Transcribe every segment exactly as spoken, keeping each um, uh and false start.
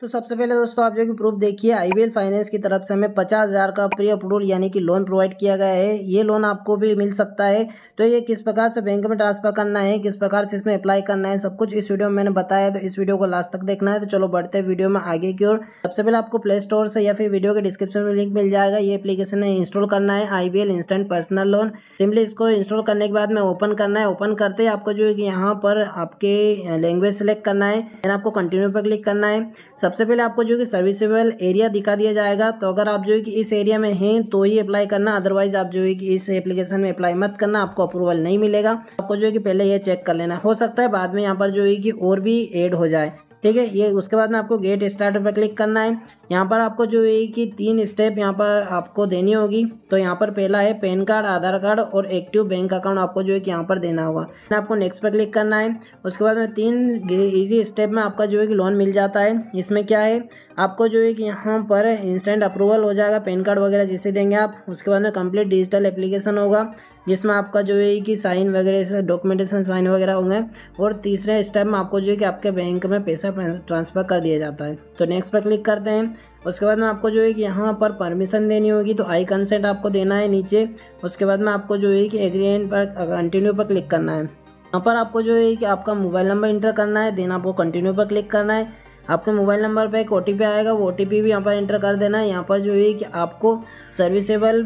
तो सबसे पहले दोस्तों आप जो कि प्रूफ देखिए, आईबीएल फाइनेंस की तरफ से हमें पचास हज़ार का प्री अप्रूवल यानी कि लोन प्रोवाइड किया गया है। ये लोन आपको भी मिल सकता है। तो ये किस प्रकार से बैंक में ट्रांसफ़र करना है, किस प्रकार से इसमें अप्लाई करना है, सब कुछ इस वीडियो में मैंने बताया है, तो इस वीडियो को लास्ट तक देखना है। तो चलो बढ़ते हैं वीडियो में आगे की ओर। सबसे पहले आपको प्ले स्टोर से या फिर वीडियो के डिस्क्रिप्शन में लिंक मिल जाएगा, ये एप्लीकेशन है, इंस्टॉल करना है, IBL instant personal loan. Simply इसको इंस्टॉल करने के बाद में ओपन करना है। ओपन करते ही आपको जो है कि यहाँ पर आपके लैंग्वेज सेलेक्ट करना है, देन आपको कंटिन्यू पर क्लिक करना है। सबसे पहले आपको जो कि सर्विसेबल एरिया दिखा दिया जाएगा, तो अगर आप जो है कि इस एरिया में हैं तो ही अप्लाई करना, अदरवाइज आप जो है कि इस एप्लीकेशन में अप्लाई मत करना, आपको अप्रूवल नहीं मिलेगा। आपको जो है कि पहले ये चेक कर लेना, हो सकता है बाद में यहाँ पर जो है कि और भी ऐड हो जाए, ठीक है। ये उसके बाद में आपको गेट स्टार्ट पर क्लिक करना है। यहाँ पर आपको जो है कि तीन स्टेप यहाँ पर आपको देनी होगी। तो यहाँ पर पहला है पैन कार्ड, आधार कार्ड और एक्टिव बैंक अकाउंट, आपको जो है कि यहाँ पर देना होगा। आपको नेक्स्ट पर क्लिक करना है। उसके बाद में तीन इजी स्टेप में आपका जो है कि लोन मिल जाता है। इसमें क्या है, आपको जो है कि यहाँ पर इंस्टेंट अप्रूवल हो जाएगा, पैन कार्ड वगैरह जिसे देंगे आप। उसके बाद में कंप्लीट डिजिटल एप्लीकेशन होगा, जिसमें आपका जो है कि साइन वगैरह, डॉक्यूमेंटेशन साइन वगैरह होंगे। और तीसरे स्टेप में आपको जो है कि आपके बैंक में पैसा ट्रांसफ़र कर दिया जाता है। तो नेक्स्ट पर क्लिक करते हैं। उसके बाद में आपको जो है कि यहाँ पर परमिशन देनी होगी, तो आई कंसेंट आपको देना है नीचे। उसके बाद में आपको जो है कि एग्रीमेंट पर कंटिन्यू पर क्लिक करना है। यहाँ पर आपको जो है कि आपका मोबाइल नंबर इंटर करना है, देन आपको कंटिन्यू पर क्लिक करना है। आपके मोबाइल नंबर पर एक ओ टी पी आएगा, वो ओ टी पी भी यहाँ पर एंटर कर देना है। यहाँ पर जो है कि आपको सर्विसेबल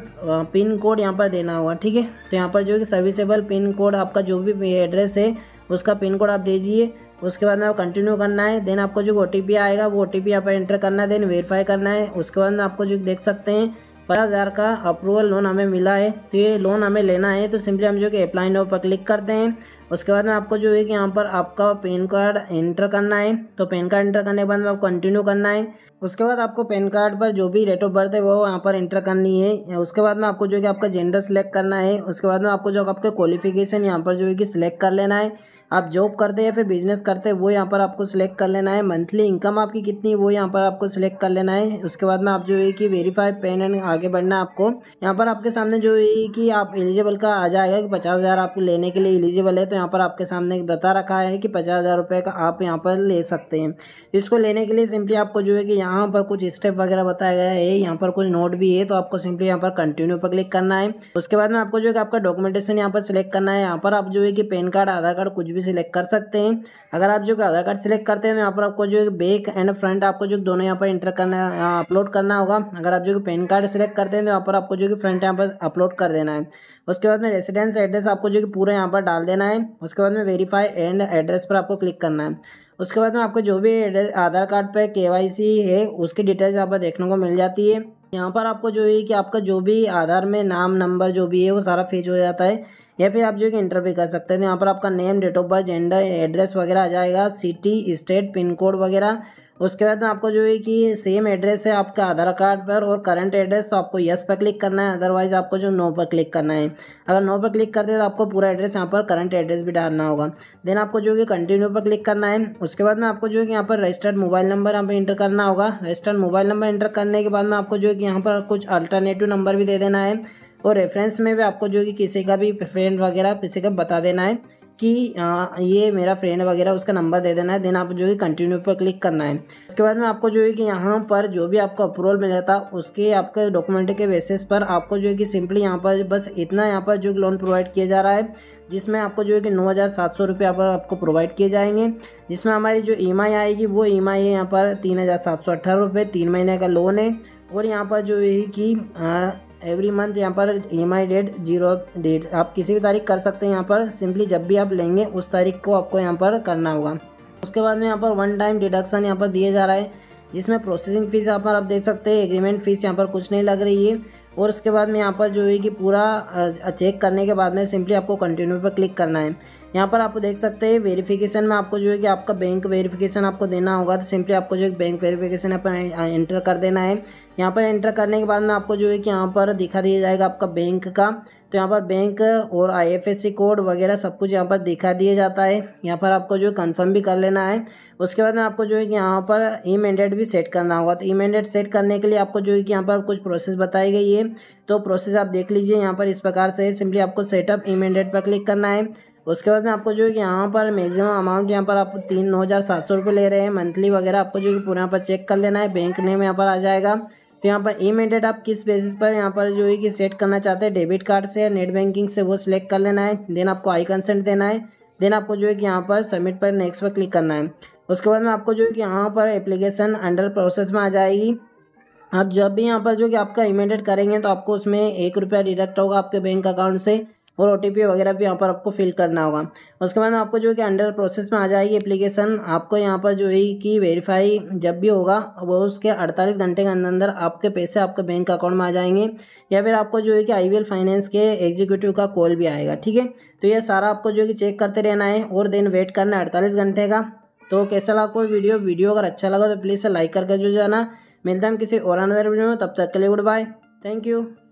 पिन कोड यहाँ पर देना होगा, ठीक है। तो यहाँ पर जो है कि सर्विसेबल पिन कोड, आपका जो भी एड्रेस है उसका पिन कोड आप दीजिए। उसके बाद में आपको कंटिन्यू करना है। देन आपको जो ओ टी पी आएगा वो ओ टी पी यहाँ पर एंटर करना है, देन वेरीफाई करना है। उसके बाद में आपको जो देख सकते हैं पचास हज़ार का अप्रूवल लोन हमें मिला है, तो ये लोन हमें लेना है। तो सिंपली हम जो कि अप्लाई नाउ पर क्लिक करते हैं। उसके बाद में आपको जो है कि यहाँ पर आपका पैन कार्ड एंटर करना है। तो पैन कार्ड एंटर करने के बाद में आपको कंटिन्यू करना है। उसके बाद आपको पैन कार्ड पर जो भी डेट ऑफ बर्थ है वो यहाँ पर एंटर करनी है। उसके बाद में आपको जो है कि आपका जेंडर सिलेक्ट करना है। उसके बाद में आपको जो आपका क्वालिफिकेशन यहाँ पर जो है कि सिलेक्ट कर लेना है। आप जॉब करते हैं या फिर बिजनेस करते हैं वो यहाँ पर आपको सिलेक्ट कर लेना है। मंथली इनकम आपकी कितनी है वो यहाँ पर आपको सिलेक्ट कर लेना है। उसके बाद में आप जो है कि वेरीफाई पैन एंड आगे बढ़ना है। आपको यहाँ पर आपके सामने जो है कि आप एलिजिबल का आ जाएगा कि पचास हज़ार आप लेने के लिए एलिजिबल है। तो यहाँ पर आपके सामने बता रखा है कि पचास हज़ार रुपये का आप यहाँ पर ले सकते हैं। इसको लेने के लिए सिंपली आपको जो है कि यहाँ पर कुछ स्टेप वगैरह बताया गया है, यहाँ पर कुछ नोट भी है। तो आपको सिंपली यहाँ पर कंटिन्यू पर क्लिक करना है। उसके बाद में आपको जो है कि आपका डॉक्यूमेंटेशन यहाँ पर सिलेक्ट करना है। यहाँ पर आप जो है कि पैन कार्ड, आधार कार्ड कुछ भी सिलेक्ट कर सकते हैं। अगर आप जो आधार कार्ड सिलेक्ट करते हैं तो यहाँ पर आपको जो बैक एंड फ्रंट आपको जो दोनों यहाँ पर इंटर करना, अपलोड करना होगा। अगर आप जो पैन कार्ड सिलेक्ट करते हैं तो यहाँ पर आपको जो कि फ्रंट यहाँ पर अपलोड कर देना है। उसके बाद में रेसिडेंस एड्रेस आपको जो कि पूरा यहाँ पर डाल देना है। उसके बाद में वेरीफाई एंड एड्रेस पर आपको क्लिक करना है। उसके बाद में आपको जो भी आधार कार्ड पर केवाईसी है उसकी डिटेल्स यहाँ पर देखने को मिल जाती है। यहाँ पर आपको जो है कि आपका जो भी आधार में नाम, नंबर जो भी है वो सारा फेच हो जाता है। या फिर आप जो है कि इंटर भी कर सकते हैं। यहाँ पर आपका name, date of birth, gender, address वगैरह आ जाएगा, सिटी, स्टेट, पिन कोड वगैरह। उसके बाद में आपको जो है कि सेम एड्रेस है आपका आधार कार्ड पर और करंट एड्रेस, तो आपको यस पर क्लिक करना है, अदरवाइज आपको जो नो पर क्लिक करना है। अगर नो पर क्लिक करते हैं तो आपको पूरा एड्रेस यहाँ पर करंट एड्रेस भी डालना होगा। देन आपको जो है कि कंटिन्यू पर क्लिक करना है। उसके बाद में आपको जो है कि यहाँ पर रजिस्टर्ड मोबाइल नंबर यहाँ पर इंटर करना होगा। रजिस्टर्ड मोबाइल नंबर इंटर करने के बाद में आपको जो है कि यहाँ पर कुछ अल्टरनेटिव नंबर भी दे देना है। और रेफरेंस में भी आपको जो कि किसी का भी फ्रेंड वगैरह किसी का बता देना है कि आ, ये मेरा फ्रेंड वगैरह, उसका नंबर दे देना है। देन आप जो है कंटिन्यू पर क्लिक करना है। उसके बाद में आपको जो है कि यहाँ पर जो भी आपको अप्रूवल मिला था उसके आपके डॉक्यूमेंट के बेसिस पर आपको जो है कि सिंपली यहाँ पर बस इतना यहाँ पर जो लोन प्रोवाइड किया जा रहा है, जिसमें आपको जो है कि नौ हज़ार सात सौ रुपये यहाँ पर आपको प्रोवाइड किए जाएंगे। जिसमें हमारी जो ई एम आई आएगी वो ई एम आई है यहाँ पर तीन हज़ार सात सौ अट्ठारह रुपये, तीन महीने का लोन है। और यहाँ पर जो है कि एवरी मंथ यहाँ पर E M I date zero date आप किसी भी तारीख कर सकते हैं। यहाँ पर सिंपली जब भी आप लेंगे उस तारीख को आपको यहाँ पर करना होगा। उसके बाद में यहाँ पर वन टाइम डिडक्शन यहाँ पर दिया जा रहा है, जिसमें प्रोसेसिंग फ़ीस यहाँ पर आप देख सकते हैं, एग्रीमेंट फ़ीस यहाँ पर कुछ नहीं लग रही है। और उसके बाद में यहाँ पर जो है कि पूरा चेक करने के बाद में सिंपली आपको कंटिन्यू पर क्लिक करना है। यहाँ पर आप देख सकते हैं वेरिफिकेशन में आपको जो है कि आपका बैंक वेरिफिकेशन आपको देना होगा। तो सिंपली आपको जो है बैंक वेरिफिकेशन यहाँ पर एंटर कर देना है। यहाँ पर एंटर करने के बाद में आपको जो है कि यहाँ पर दिखा दिया जाएगा आपका बैंक का। तो यहाँ पर बैंक और आईएफएससी कोड वगैरह सब कुछ यहाँ पर दिखा दिया जाता है। यहाँ पर आपको जो है कन्फर्म भी कर लेना है। उसके बाद में आपको जो है कि यहाँ पर ई-मैंडेट भी सेट करना होगा। तो ई-मैंडेट सेट करने के लिए आपको जो है कि यहाँ पर कुछ प्रोसेस बताई गई है, तो प्रोसेस आप देख लीजिए। यहाँ पर इस प्रकार से सिंपली आपको सेटअप ई-मैंडेट पर क्लिक करना है। उसके बाद में आपको जो है कि यहाँ पर मैक्सिमम अमाउंट यहाँ पर आपको तीन हज़ार सात सौ रुपये ले रहे हैं मंथली वगैरह, आपको जो कि पूरा यहाँ पर चेक कर लेना है। बैंक नेम यहाँ पर आ जाएगा। तो यहाँ पर ई-मैंडेट आप किस बेसिस पर यहाँ पर जो है कि सेट करना चाहते हैं, डेबिट कार्ड से, नेट बैंकिंग से, वो सिलेक्ट कर लेना है। देन आपको आई कंसेंट देना है। देन आपको जो है कि यहाँ पर सबमिट पर नेक्स्ट पर क्लिक करना है। उसके बाद में आपको जो है कि यहाँ पर एप्लीकेशन अंडर प्रोसेस में आ जाएगी। आप जब भी यहाँ पर जो कि आपका ई-मैंडेट करेंगे तो आपको उसमें एक रुपया डिडक्ट होगा आपके बैंक अकाउंट से, और ओ टी पी वगैरह भी यहाँ पर आपको फिल करना होगा। उसके बाद आपको जो है कि अंडर प्रोसेस में आ जाएगी एप्लीकेशन। आपको यहाँ पर जो है कि वेरीफाई जब भी होगा वो उसके अड़तालीस घंटे के अंदर अंदर आपके पैसे आपके बैंक अकाउंट में आ जाएंगे, या फिर आपको जो है कि आई बी एल फाइनेंस के एग्जीक्यूटिव का कॉल भी आएगा। ठीक है, तो यह सारा आपको जो है कि चेक करते रहना है और देन वेट करना है अड़तालीस घंटे का। तो कैसा लगा आपको वीडियो वीडियो अगर अच्छा लगा तो प्लीज़ लाइक करके जो जाना। मिलता है हम किसी और अनदर वीडियो में, तब तक के लिए गुड बाय, थैंक यू।